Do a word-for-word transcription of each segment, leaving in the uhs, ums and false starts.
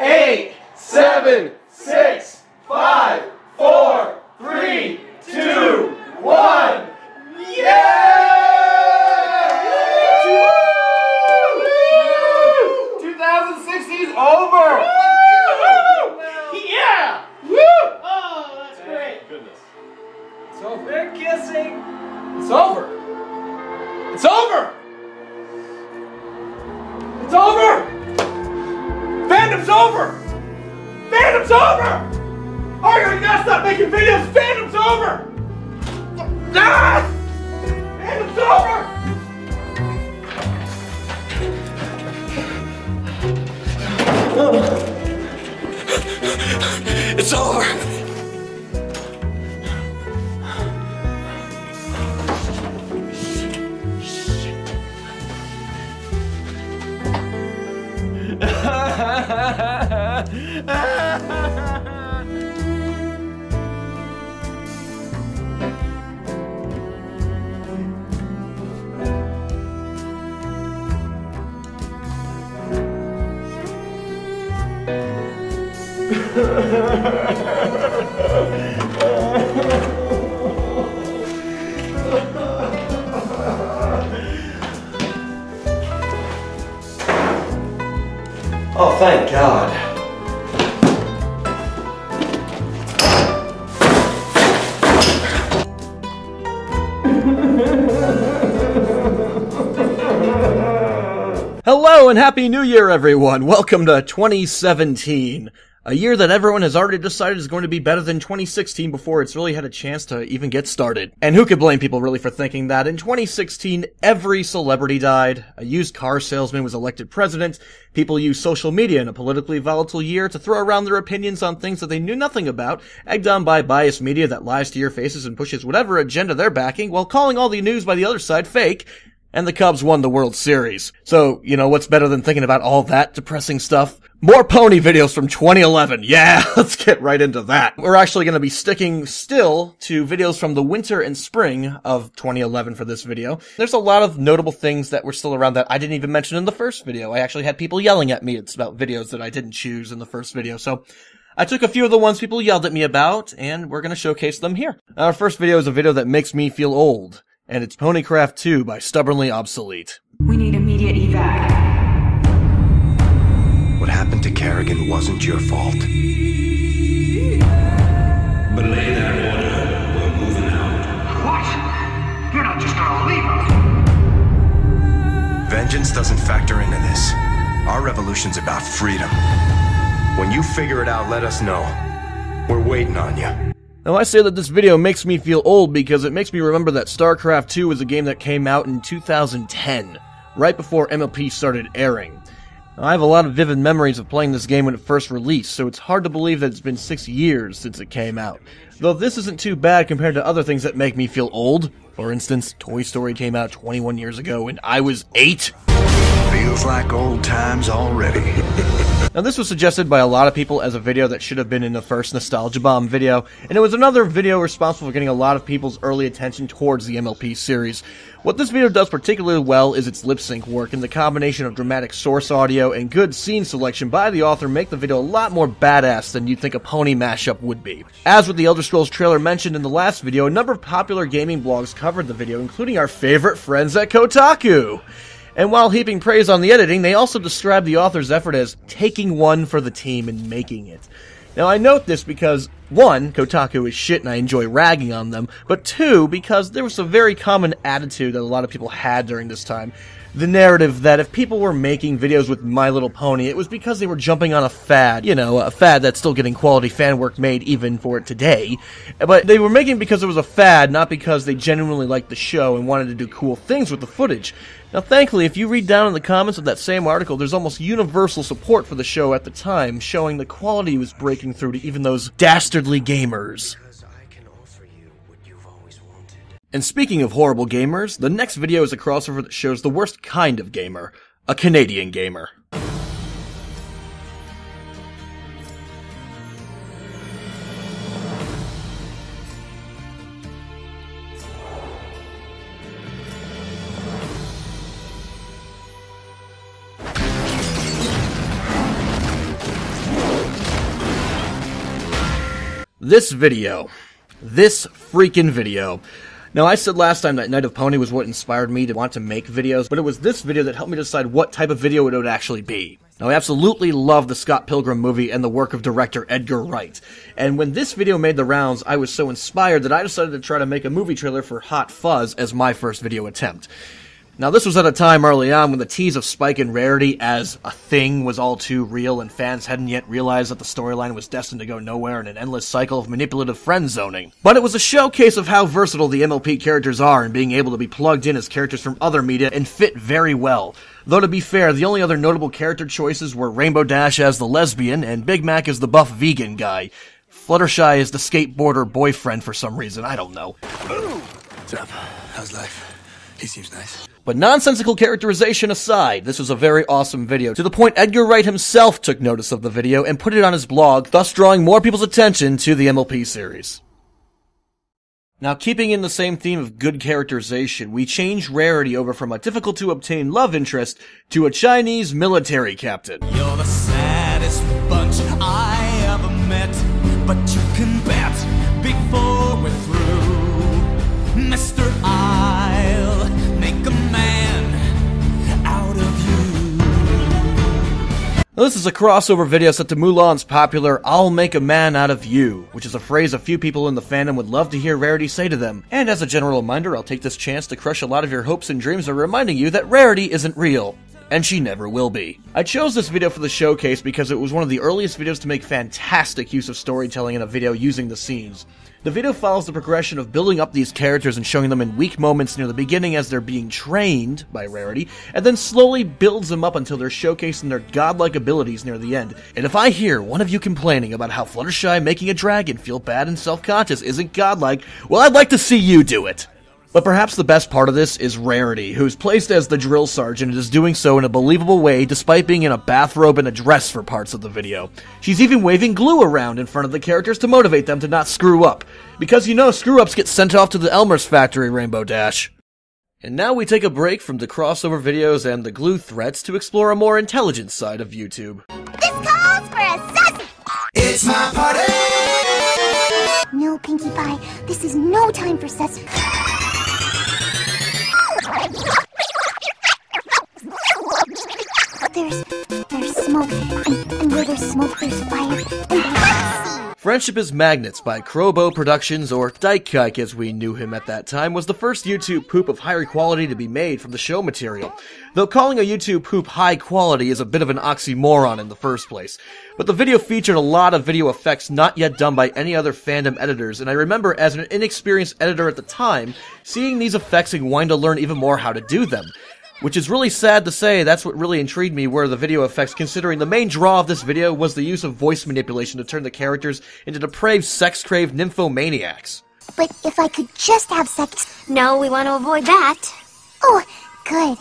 eight, seven, six, five, four, three, two, one. Yeah! twenty sixteen is over. Yeah! Woo! Oh, that's great. Goodness. It's over. They're kissing. It's over. It's over. It's over! Fandom's over! Fandom's over! Argo, you gotta stop making videos! Fandom's over! Ah! Fandom's over! It's over! Oh, thank God. Hello and Happy New Year, everyone. Welcome to twenty seventeen, a year that everyone has already decided is going to be better than twenty sixteen before it's really had a chance to even get started. And who could blame people really for thinking that? In twenty sixteen, every celebrity died, a used car salesman was elected president, people used social media in a politically volatile year to throw around their opinions on things that they knew nothing about, egged on by biased media that lies to your faces and pushes whatever agenda they're backing while calling all the news by the other side fake, and the Cubs won the World Series. So, you know, what's better than thinking about all that depressing stuff? More pony videos from twenty eleven. Yeah, let's get right into that. We're actually going to be sticking still to videos from the winter and spring of twenty eleven for this video. There's a lot of notable things that were still around that I didn't even mention in the first video. I actually had people yelling at me about videos that I didn't choose in the first video. So I took a few of the ones people yelled at me about, and we're going to showcase them here. Our first video is a video that makes me feel old, and it's Ponycraft two by Stubbornly Obsolete. We need immediate evac. What happened to Kerrigan wasn't your fault. Belay that order. We're moving out. What? You're not just gonna leave us. Vengeance doesn't factor into this. Our revolution's about freedom. When you figure it out, let us know. We're waiting on you. Now, I say that this video makes me feel old because it makes me remember that StarCraft two was a game that came out in two thousand ten, right before M L P started airing. I have a lot of vivid memories of playing this game when it first released, so it's hard to believe that it's been six years since it came out. Though this isn't too bad compared to other things that make me feel old. For instance, Toy Story came out twenty-one years ago and I was eight. Feels like old times already. Now, this was suggested by a lot of people as a video that should have been in the first Nostalgia Bomb video, and it was another video responsible for getting a lot of people's early attention towards the M L P series. What this video does particularly well is its lip sync work, and the combination of dramatic source audio and good scene selection by the author make the video a lot more badass than you'd think a pony mashup would be. As with the Elder Scrolls trailer mentioned in the last video, a number of popular gaming blogs covered the video, including our favorite friends at Kotaku. And while heaping praise on the editing, they also describe the author's effort as taking one for the team and making it. Now, I note this because, one, Kotaku is shit and I enjoy ragging on them, but two, because there was a very common attitude that a lot of people had during this time. The narrative that if people were making videos with My Little Pony, it was because they were jumping on a fad, you know, a fad that's still getting quality fan work made even for it today, but they were making it because it was a fad, not because they genuinely liked the show and wanted to do cool things with the footage. Now, thankfully, if you read down in the comments of that same article, there's almost universal support for the show at the time, showing the quality was breaking through to even those dastardly gamers. And speaking of horrible gamers, the next video is a crossover that shows the worst kind of gamer, a Canadian gamer. This video. This freaking video. Now, I said last time that Night of Pony was what inspired me to want to make videos, but it was this video that helped me decide what type of video it would actually be. Now, I absolutely love the Scott Pilgrim movie and the work of director Edgar Wright. And when this video made the rounds, I was so inspired that I decided to try to make a movie trailer for Hot Fuzz as my first video attempt. Now, this was at a time early on when the tease of Spike and Rarity as a thing was all too real, and fans hadn't yet realized that the storyline was destined to go nowhere in an endless cycle of manipulative friend zoning. But it was a showcase of how versatile the M L P characters are in being able to be plugged in as characters from other media and fit very well. Though to be fair, the only other notable character choices were Rainbow Dash as the lesbian and Big Mac as the buff vegan guy. Fluttershy is the skateboarder boyfriend for some reason, I don't know. What's up? How's life? He seems nice. But nonsensical characterization aside, this was a very awesome video, to the point Edgar Wright himself took notice of the video and put it on his blog, thus drawing more people's attention to the M L P series. Now, keeping in the same theme of good characterization, we changed Rarity over from a difficult-to-obtain love interest to a Chinese military captain. You're the saddest bunch I ever met, but you can bet before we're through, Mister I'll make a man out of you. Now, this is a crossover video set to Mulan's popular "I'll make a man out of you," which is a phrase a few people in the fandom would love to hear Rarity say to them. And as a general reminder, I'll take this chance to crush a lot of your hopes and dreams by reminding you that Rarity isn't real. And she never will be. I chose this video for the showcase because it was one of the earliest videos to make fantastic use of storytelling in a video using the scenes. The video follows the progression of building up these characters and showing them in weak moments near the beginning as they're being trained by Rarity, and then slowly builds them up until they're showcasing their godlike abilities near the end. And if I hear one of you complaining about how Fluttershy making a dragon feel bad and self-conscious isn't godlike, well, I'd like to see you do it. But perhaps the best part of this is Rarity, who's placed as the drill sergeant and is doing so in a believable way despite being in a bathrobe and a dress for parts of the video. She's even waving glue around in front of the characters to motivate them to not screw up. Because you know, screw-ups get sent off to the Elmer's factory, Rainbow Dash. And now we take a break from the crossover videos and the glue threats to explore a more intelligent side of YouTube. This calls for a sausage! It's my party! No, Pinkie Pie, this is no time for sausage. There's, there's smoke, and, and where there's smoke, there's fire, and Friendship is Magnets by KroboProductions, or Dyke Kike as we knew him at that time, was the first YouTube poop of higher quality to be made from the show material. Though calling a YouTube poop high quality is a bit of an oxymoron in the first place. But the video featured a lot of video effects not yet done by any other fandom editors, and I remember as an inexperienced editor at the time, seeing these effects and wanting to learn even more how to do them. Which is really sad to say, that's what really intrigued me were the video effects, considering the main draw of this video was the use of voice manipulation to turn the characters into depraved, sex-craved nymphomaniacs. But if I could just have sex... No, we want to avoid that. Oh, good.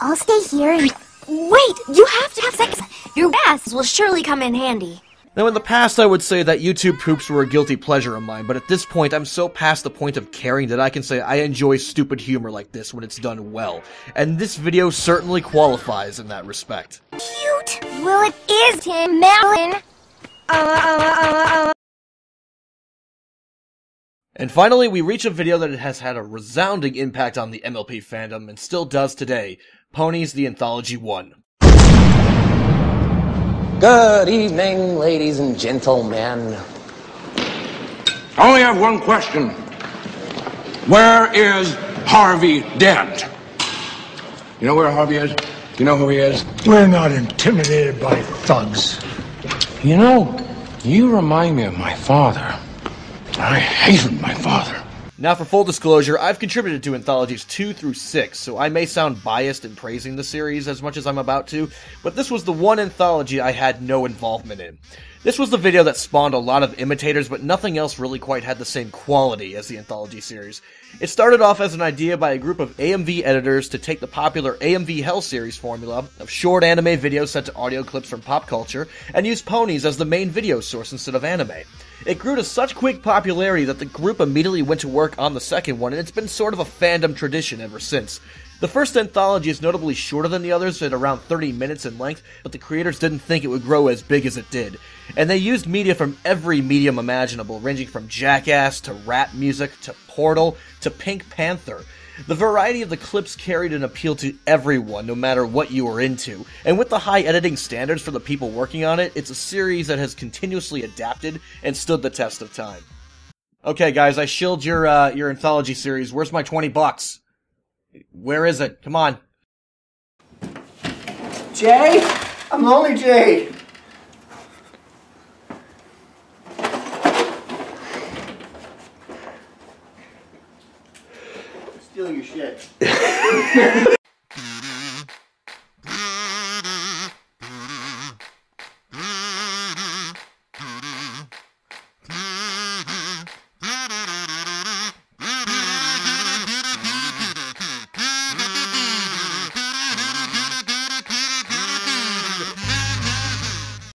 I'll stay here and... Wait, you have to have sex! Your ass will surely come in handy. Now, in the past, I would say that YouTube poops were a guilty pleasure of mine, but at this point, I'm so past the point of caring that I can say I enjoy stupid humor like this when it's done well. And this video certainly qualifies in that respect. Cute! Well, it is Tim Mellon! Uh, uh, uh, uh. And finally, we reach a video that has had a resounding impact on the M L P fandom, and still does today, Ponies: The Anthology one. Good evening, ladies and gentlemen. I only have one question. Where is Harvey Dent? You know where Harvey is? You know who he is? We're not intimidated by thugs. You know, you remind me of my father. I hated my father. Now, for full disclosure, I've contributed to anthologies two through six, so I may sound biased in praising the series as much as I'm about to, but this was the one anthology I had no involvement in. This was the video that spawned a lot of imitators, but nothing else really quite had the same quality as the anthology series. It started off as an idea by a group of A M V editors to take the popular A M V Hell series formula of short anime videos set to audio clips from pop culture, and use ponies as the main video source instead of anime. It grew to such quick popularity that the group immediately went to work on the second one, and it's been sort of a fandom tradition ever since. The first anthology is notably shorter than the others at around thirty minutes in length, but the creators didn't think it would grow as big as it did. And they used media from every medium imaginable, ranging from Jackass to rap music to Portal to Pink Panther. The variety of the clips carried an appeal to everyone, no matter what you were into, and with the high editing standards for the people working on it, it's a series that has continuously adapted and stood the test of time. Okay, guys, I shilled your, uh, your anthology series. Where's my twenty bucks? Where is it? Come on. Jay? I'm lonely, Jay. Stealing your shit.